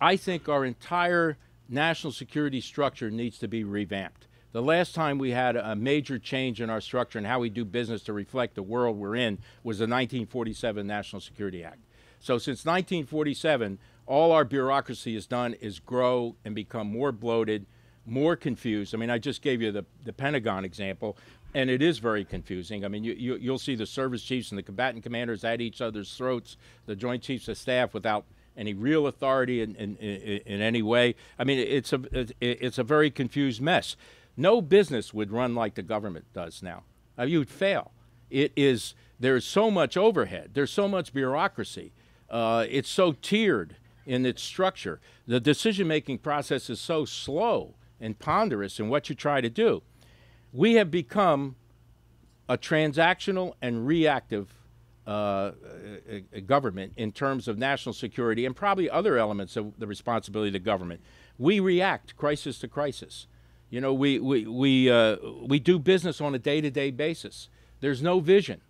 I think our entire national security structure needs to be revamped. The last time we had a major change in our structure and how we do business to reflect the world we're in was the 1947 National Security Act. So since 1947, all our bureaucracy has done is grow and become more bloated, more confused. I mean, I just gave you the Pentagon example, and it is very confusing. I mean, you'll see the service chiefs and the combatant commanders at each other's throats, the Joint Chiefs of Staff, without any real authority in any way. I mean, it's a very confused mess. No business would run like the government does now. You'd fail. There's so much overhead. There's so much bureaucracy. It's so tiered in its structure. The decision-making process is so slow and ponderous in what you try to do. We have become a transactional and reactive government in terms of national security and probably other elements of the responsibility of the government. We react crisis to crisis. You know, we do business on a day-to-day basis. There's no vision.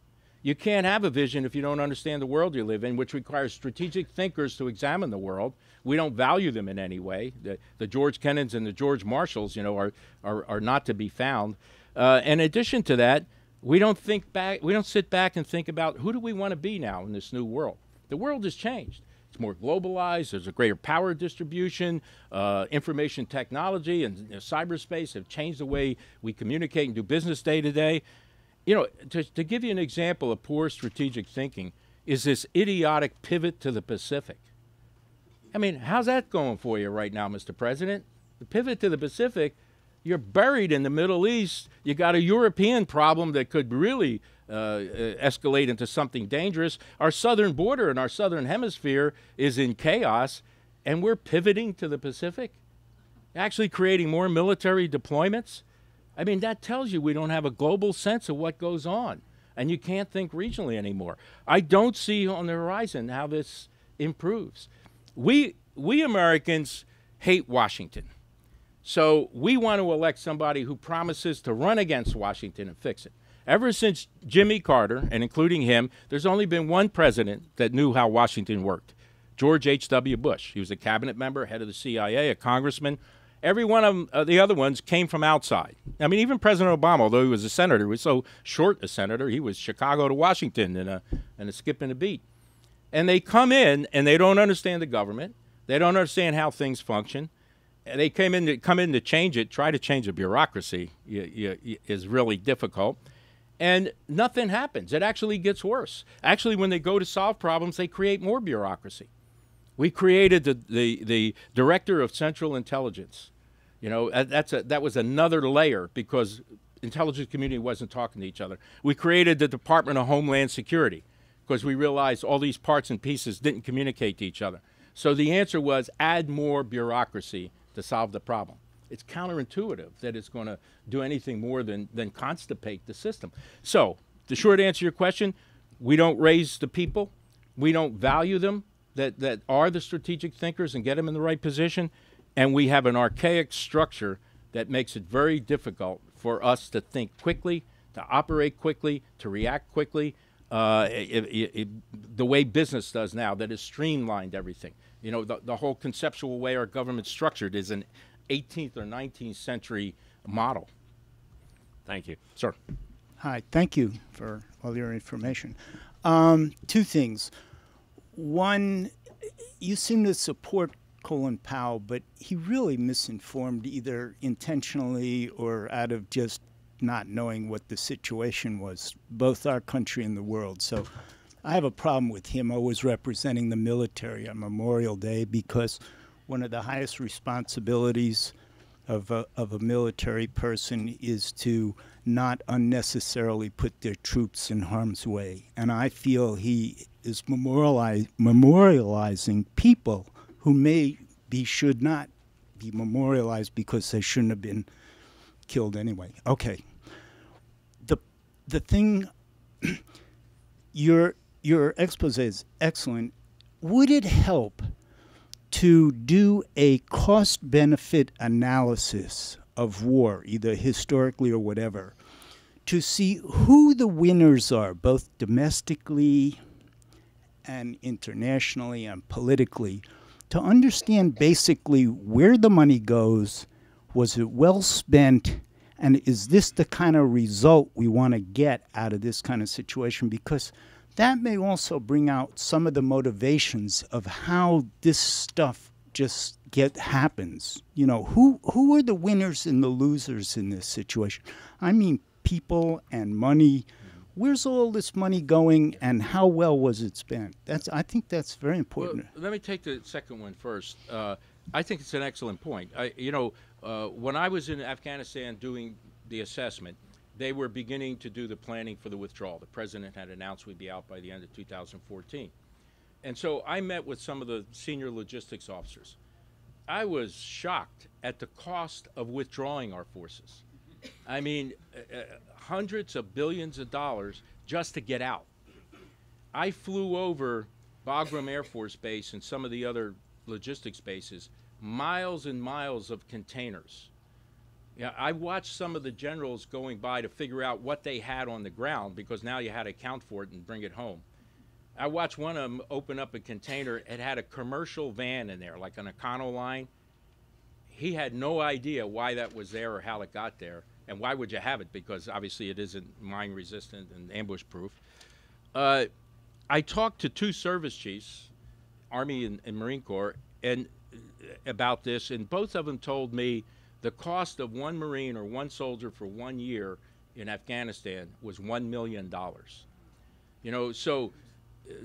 You can't have a vision if you don't understand the world you live in, which requires strategic thinkers to examine the world. We don't value them in any way. The George Kennans and the George Marshalls, you know, are not to be found. In addition to that, we don't think back. We don't sit back and think about who do we want to be now in this new world. The world has changed. It's more globalized. There's a greater power distribution. Information technology and cyberspace have changed the way we communicate and do business day to day. You know, to give you an example of poor strategic thinking is this idiotic pivot to the Pacific. I mean, how's that going for you right now, Mr. President? The pivot to the Pacific, you're buried in the Middle East. You got a European problem that could really escalate into something dangerous. Our southern border and our southern hemisphere is in chaos, and we're pivoting to the Pacific, actually creating more military deployments. I mean, that tells you we don't have a global sense of what goes on, and you can't think regionally anymore. I don't see on the horizon how this improves. We Americans hate Washington, so we want to elect somebody who promises to run against Washington and fix it. Ever since Jimmy Carter, and including him, there's only been one president that knew how Washington worked, George H.W. Bush. He was a cabinet member, head of the CIA, a congressman. Every one of the other ones came from outside. I mean, even President Obama, although he was a senator, was so short a senator, he was Chicago to Washington in a skip and a beat. And they come in, and they don't understand the government. They don't understand how things function. They come in to change it, try to change the bureaucracy is really difficult. And nothing happens. It actually gets worse. Actually, when they go to solve problems, they create more bureaucracy. We created the director of Central Intelligence. You know, that was another layer because intelligence community wasn't talking to each other. We created the Department of Homeland Security because we realized all these parts and pieces didn't communicate to each other. So the answer was add more bureaucracy to solve the problem. It's counterintuitive that it's going to do anything more than constipate the system. So the short answer to your question, we don't raise the people. We don't value them. That are the strategic thinkers and get them in the right position, and we have an archaic structure that makes it very difficult for us to think quickly, to operate quickly, to react quickly, the way business does now, that has streamlined everything. You know, the whole conceptual way our government's structured is an 18th or 19th century model. Thank you. Sir. Hi, thank you for all your information. Two things. One, you seem to support Colin Powell, but he really misinformed either intentionally or out of just not knowing what the situation was, both our country and the world. So I have a problem with him always representing the military on Memorial Day because one of the highest responsibilities of a military person is to not unnecessarily put their troops in harm's way. And I feel he is memorializing people who should not be memorialized because they shouldn't have been killed anyway. Okay. The thing, your expose is excellent. Would it help to do a cost-benefit analysis of war, either historically or whatever, to see who the winners are, both domestically and internationally and politically, to understand basically where the money goes, was it well spent, And is this the kind of result we want to get out of this kind of situation? Because that may also bring out some of the motivations of how this stuff just happens. You know, who are the winners and the losers in this situation? I mean, people and money. Where's all this money going, and how well was it spent? I think that's very important. Well, let me take the second one first. I think it's an excellent point. You know, when I was in Afghanistan doing the assessment, they were beginning to do the planning for the withdrawal. The president had announced we'd be out by the end of 2014. And so I met with some of the senior logistics officers. I was shocked at the cost of withdrawing our forces. I mean, hundreds of billions of dollars just to get out. I flew over Bagram Air Force Base and some of the other logistics bases, miles and miles of containers. Yeah, I watched some of the generals going by to figure out what they had on the ground, because now you had to account for it and bring it home. I watched one of them open up a container. It had a commercial van in there, like an Econoline. He had no idea why that was there or how it got there. And why would you have it? Because obviously it isn't mine resistant and ambush proof. I talked to two service chiefs, Army and Marine Corps, and about this, and both of them told me the cost of one Marine or one soldier for 1 year in Afghanistan was $1 million. You know, so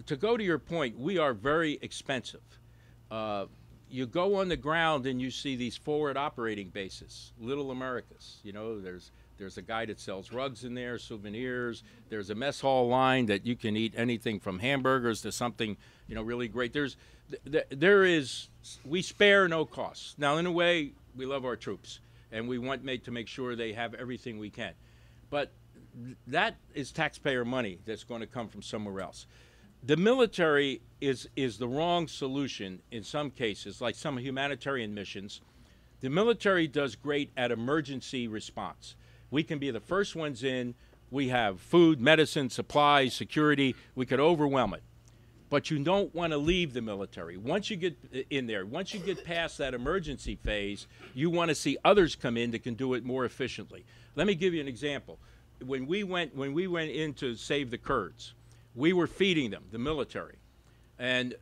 to go to your point, we are very expensive. You go on the ground and you see these forward operating bases, Little Americas. You know, there's a guy that sells rugs in there, souvenirs. There's a mess hall line that you can eat anything from hamburgers to something, you know, really great. We spare no costs. Now, in a way, we love our troops, and we want to make sure they have everything we can. But that is taxpayer money that's going to come from somewhere else. The military is the wrong solution in some cases, like some humanitarian missions. The military does great at emergency response. We can be the first ones in. We have food, medicine, supplies, security. We could overwhelm it. But you don't want to leave the military. Once you get in there, once you get past that emergency phase, you want to see others come in that can do it more efficiently. Let me give you an example. When we went in to save the Kurds, we were feeding them, the military. And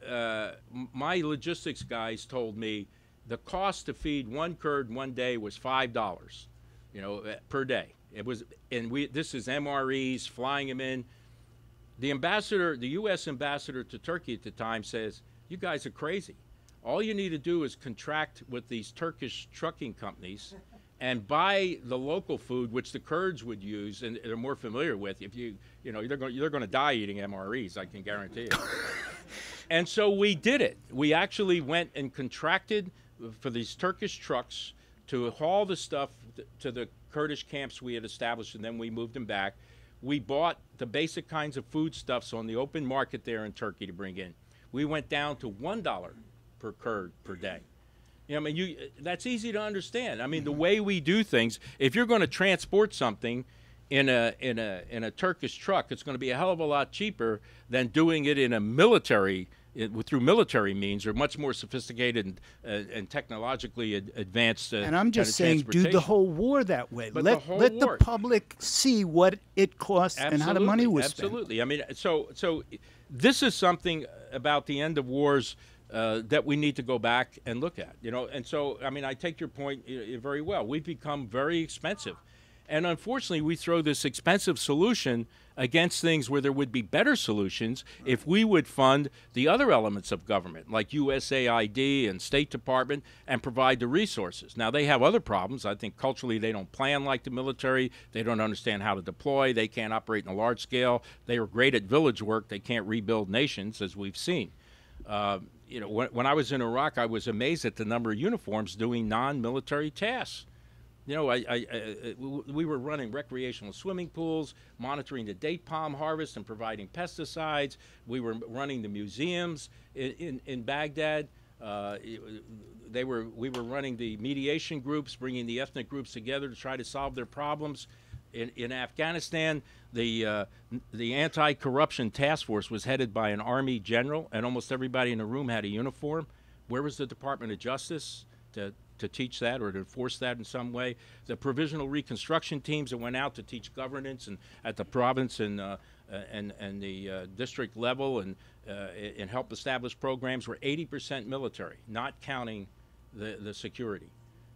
my logistics guys told me the cost to feed one Kurd one day was $5, you know, per day. It was, and this is MREs, flying them in. The ambassador, the U.S. ambassador to Turkey at the time says, you guys are crazy. All you need to do is contract with these Turkish trucking companies and buy the local food, which the Kurds would use and they're more familiar with. If you know, they're going to die eating MREs, I can guarantee it. And so we did it. We actually went and contracted for these Turkish trucks to haul the stuff to the Kurdish camps we had established, and then we moved them back. We bought the basic kinds of foodstuffs on the open market there in Turkey to bring in. We went down to $1 per Kurd per day. You know, I mean, that's easy to understand. I mean, the way we do things, if you're going to transport something in a Turkish truck, it's going to be a hell of a lot cheaper than doing it in a military, through military means, or much more sophisticated and technologically advanced. And I'm just saying, do the whole war that way. But let the public see what it costs and how the money was spent. Absolutely. I mean, so this is something about the end of wars that we need to go back and look at, you know. And so, I mean, I take your point very well. We've become very expensive. And unfortunately, we throw this expensive solution against things where there would be better solutions if we would fund the other elements of government, like USAID and State Department, and provide the resources. Now, they have other problems. I think culturally they don't plan like the military. They don't understand how to deploy. They can't operate in a large scale. They are great at village work. They can't rebuild nations, as we've seen. You know, when I was in Iraq, I was amazed at the number of uniforms doing non-military tasks. You know, we were running recreational swimming pools, monitoring the date palm harvest and providing pesticides. We were running the museums in Baghdad. We were running the mediation groups, bringing the ethnic groups together to try to solve their problems. In Afghanistan, the anti-corruption task force was headed by an army general, and almost everybody in the room had a uniform. Where was the Department of Justice to to teach that or to enforce that in some way. The provisional reconstruction teams that went out to teach governance and at the province and the district level and help establish programs were 80% military, not counting the security.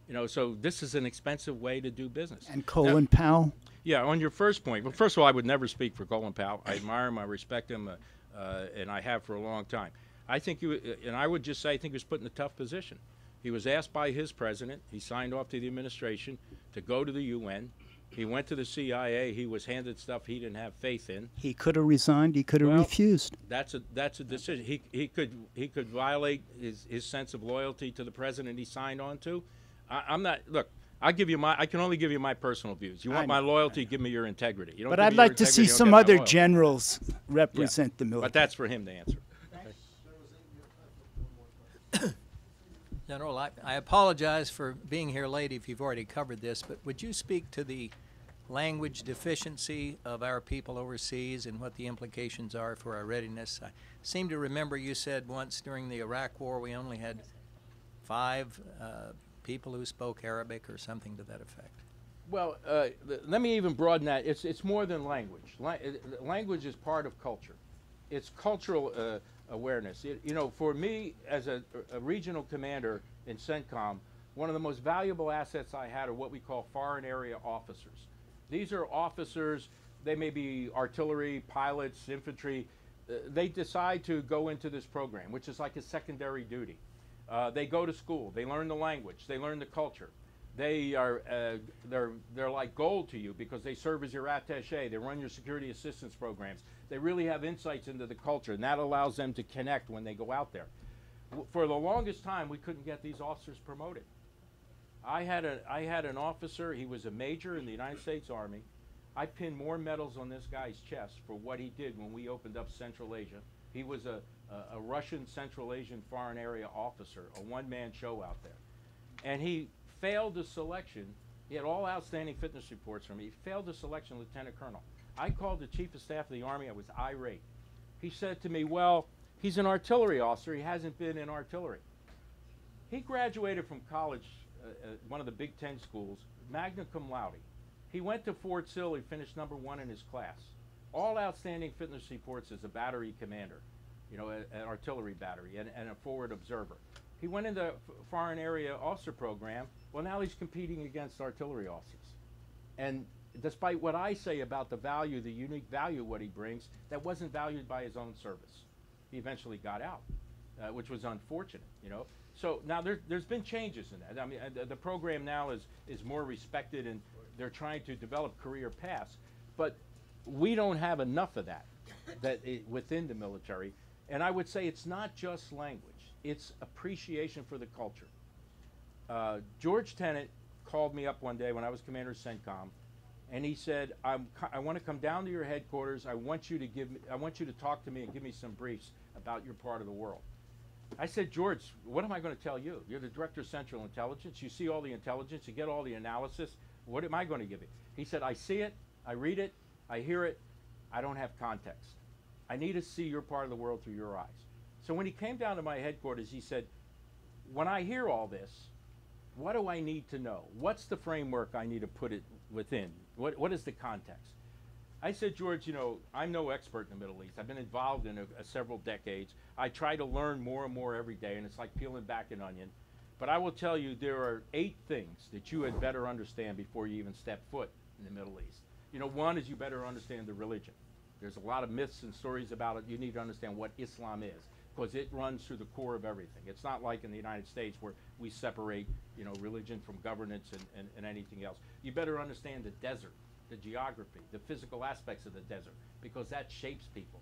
You know, so this is an expensive way to do business. And Colin Powell? Yeah, on your first point. Well, first of all, I would never speak for Colin Powell. I admire him, I respect him, and I have for a long time. I think I think he was put in a tough position. He was asked by his president, he signed off to the administration to go to the UN. He went to the CIA, he was handed stuff he didn't have faith in. He could have resigned, he could have refused. That's a decision. He could violate his sense of loyalty to the president he signed on to. I'm not, look, I can only give you my personal views. You want my loyalty, give me your integrity. You don't but I'd like to see some other generals represent the military. But that's for him to answer. General, I apologize for being here late if you've already covered this, but would you speak to the language deficiency of our people overseas and what the implications are for our readiness? I seem to remember you said once during the Iraq War we only had 5 people who spoke Arabic or something to that effect. Well, let me even broaden that. It's more than language. Language is part of culture. It's cultural awareness. You know, for me as a regional commander in CENTCOM, one of the most valuable assets I had are what we call foreign area officers. These are officers, they may be artillery, pilots, infantry. They decide to go into this program, which is like a secondary duty. They go to school, they learn the language, they learn the culture. They are they're like gold to you because they serve as your attaché, they run your security assistance programs. They really have insights into the culture, and that allows them to connect when they go out there. For the longest time, we couldn't get these officers promoted. I had an officer, he was a major in the United States Army. I pinned more medals on this guy's chest for what he did when we opened up Central Asia. He was a Russian Central Asian foreign area officer, a one-man show out there. And he failed the selection. He had all outstanding fitness reports from me. He failed the selection, lieutenant colonel. I called the chief of staff of the Army. I was irate. He said to me, well, he's an artillery officer. He hasn't been in artillery. He graduated from college, one of the Big Ten schools, magna cum laude. He went to Fort Sill. He finished #1 in his class. All outstanding fitness reports as a battery commander, you know, an artillery battery and a forward observer. He went into foreign area officer program. Well, now he's competing against artillery officers. And despite what I say about the value, the unique value what he brings, that wasn't valued by his own service. He eventually got out, which was unfortunate, you know. So now there's been changes in that. I mean, the program now is more respected, and they're trying to develop career paths. But we don't have enough of that within the military. And I would say it's not just language. It's appreciation for the culture. George Tenet called me up one day when I was commander of CENTCOM, and he said, I want to come down to your headquarters. I want you to talk to me and give me some briefs about your part of the world. I said, George, what am I going to tell you? You're the director of Central Intelligence. You see all the intelligence. You get all the analysis. What am I going to give you? He said, I see it. I read it. I hear it. I don't have context. I need to see your part of the world through your eyes. So when he came down to my headquarters, he said, when I hear all this, what do I need to know? What's the framework I need to put it within? What is the context? I said, George, you know, I'm no expert in the Middle East. I've been involved in several decades. I try to learn more and more every day, and it's like peeling back an onion. But I will tell you there are 8 things that you had better understand before you even step foot in the Middle East. You know, one is you better understand the religion. There's a lot of myths and stories about it. You need to understand what Islam is, because it runs through the core of everything. It's not like in the United States where we separate, you know, religion from governance and anything else. You better understand the desert, the geography, the physical aspects of the desert, because that shapes people.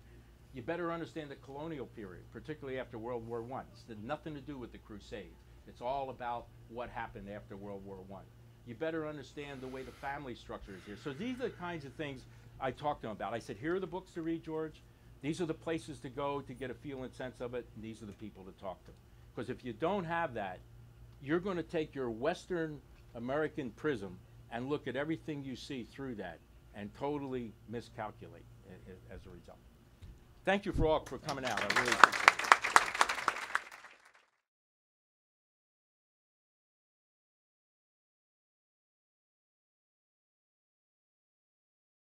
You better understand the colonial period, particularly after World War I. It's had nothing to do with the Crusades. It's all about what happened after World War I. You better understand the way the family structure is here. So these are the kinds of things I talked to him about. I said, here are the books to read, George. These are the places to go to get a feel and sense of it, and these are the people to talk to. Because if you don't have that, you're going to take your Western American prism and look at everything you see through that and totally miscalculate as a result. Thank you for coming out. I really appreciate it.